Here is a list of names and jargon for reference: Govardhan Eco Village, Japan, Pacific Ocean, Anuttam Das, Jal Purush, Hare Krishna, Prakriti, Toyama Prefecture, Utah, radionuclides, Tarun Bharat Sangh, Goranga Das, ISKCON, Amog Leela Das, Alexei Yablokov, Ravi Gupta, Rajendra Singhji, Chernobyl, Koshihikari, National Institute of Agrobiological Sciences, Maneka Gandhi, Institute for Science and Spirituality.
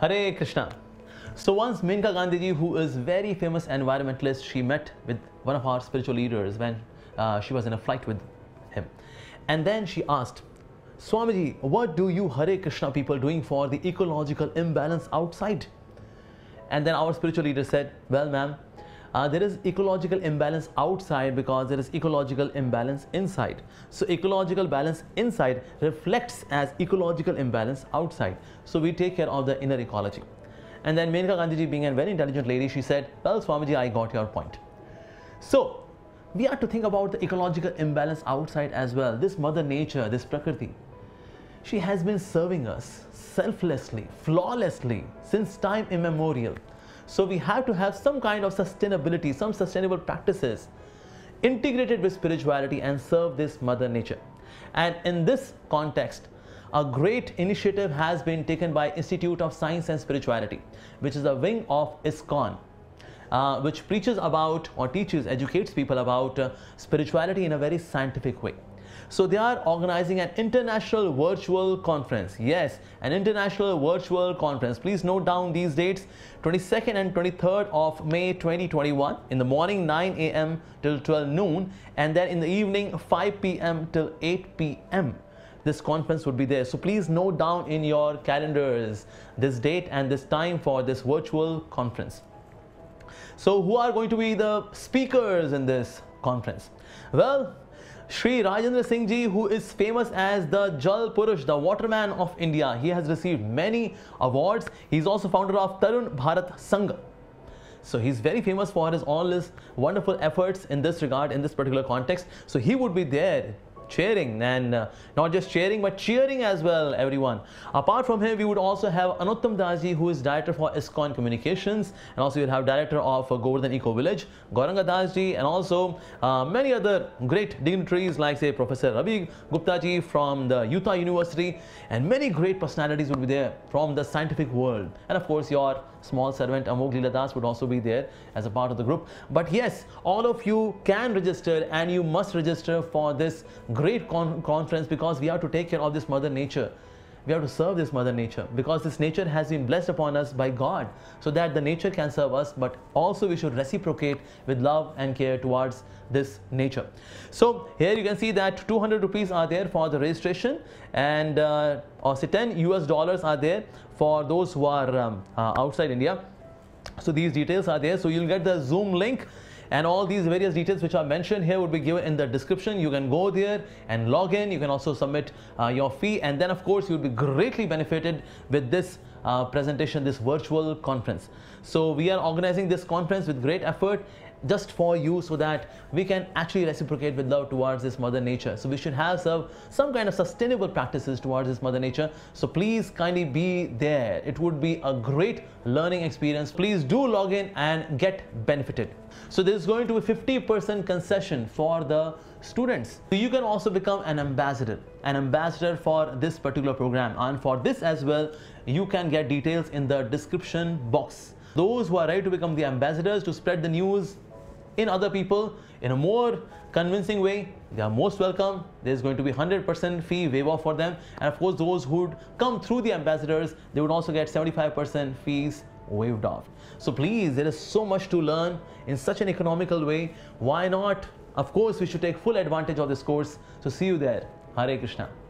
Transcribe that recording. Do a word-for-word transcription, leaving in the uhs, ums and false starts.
Hare Krishna. So once Maneka Gandhi, who is very famous environmentalist, she met with one of our spiritual leaders when uh, she was in a flight with him. And then she asked, Swamiji, what do you Hare Krishna people doing for the ecological imbalance outside? And then our spiritual leader said, well ma'am, Uh, there is ecological imbalance outside because there is ecological imbalance inside. So ecological balance inside reflects as ecological imbalance outside. So we take care of the inner ecology. And then Maneka Gandhi, being a very intelligent lady, she said, well Swamiji, I got your point. So we have to think about the ecological imbalance outside as well. This mother nature, this Prakriti, she has been serving us selflessly, flawlessly since time immemorial. So we have to have some kind of sustainability, some sustainable practices integrated with spirituality and serve this mother nature. And in this context, a great initiative has been taken by Institute of Science and Spirituality, which is a wing of ISKCON, uh, which preaches about or teaches, educates people about uh, spirituality in a very scientific way. So they are organizing an international virtual conference. Yes, an international virtual conference. Please note down these dates, twenty-second and twenty-third of May twenty twenty-one, in the morning nine A M till twelve noon, and then in the evening five P M till eight P M This conference would be there. So please note down in your calendars this date and this time for this virtual conference. So who are going to be the speakers in this conference? Well, Shri Rajendra Singhji, who is famous as the Jal Purush, the waterman of India. He has received many awards. He is also founder of Tarun Bharat Sangh. So he is very famous for his all his wonderful efforts in this regard, in this particular context. So he would be there cheering, and uh, not just cheering but cheering as well everyone. Apart from him, we would also have Anuttam Das, who is director for ISKCON Communications, and also you'll have director of uh, Govardhan Eco Village, Goranga Das, and also uh, many other great dignitaries like say Professor Ravi Gupta ji from the Utah University, and many great personalities would be there from the scientific world. And of course your small servant Amog Leela Das would also be there as a part of the group. But yes, all of you can register, and you must register for this great con conference because we have to take care of this mother nature. We have to serve this mother nature because this nature has been blessed upon us by God, so that the nature can serve us, but also we should reciprocate with love and care towards this nature. So here you can see that two hundred rupees are there for the registration, and uh, or say ten U S dollars are there for those who are um, uh, outside India. So these details are there. So you'll get the Zoom link, and all these various details which are mentioned here would be given in the description. You can go there and log in. You can also submit uh, your fee, and then of course you'll be greatly benefited with this uh, presentation, this virtual conference. So we are organizing this conference with great effort just for you, so that we can actually reciprocate with love towards this mother nature. So we should have some, some kind of sustainable practices towards this mother nature. So please kindly be there. It would be a great learning experience. Please do log in and get benefited. So there is going to be fifty percent concession for the students. So you can also become an ambassador, an ambassador for this particular program, and for this as well you can get details in the description box. Those who are ready to become the ambassadors to spread the news in other people in a more convincing way, they are most welcome. There's going to be one hundred percent fee waiver for them, and of course those who would come through the ambassadors, they would also get seventy-five percent fees waived off. So please, there is so much to learn in such an economical way. Why not? Of course we should take full advantage of this course. So see you there. Hare Krishna.